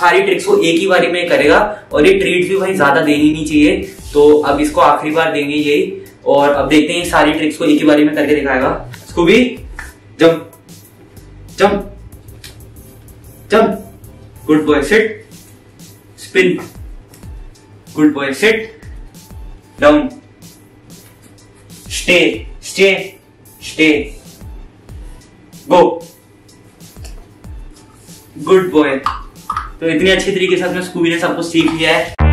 सारी ट्रिक्स को एक ही बारी में करेगा और ये ट्रीट भी भाई ज्यादा देनी नहीं चाहिए, तो अब इसको आखिरी बार देंगे यही। और अब देखते हैं सारी ट्रिक्स को एक ही बारी में करके दिखाएगा। Scooby jump jump jump, good boy, sit, spin, good boy, sit, down, stay stay stay, go, good boy. तो इतनी अच्छी तरीके से अपने स्कूबी ने सबको सीख लिया है।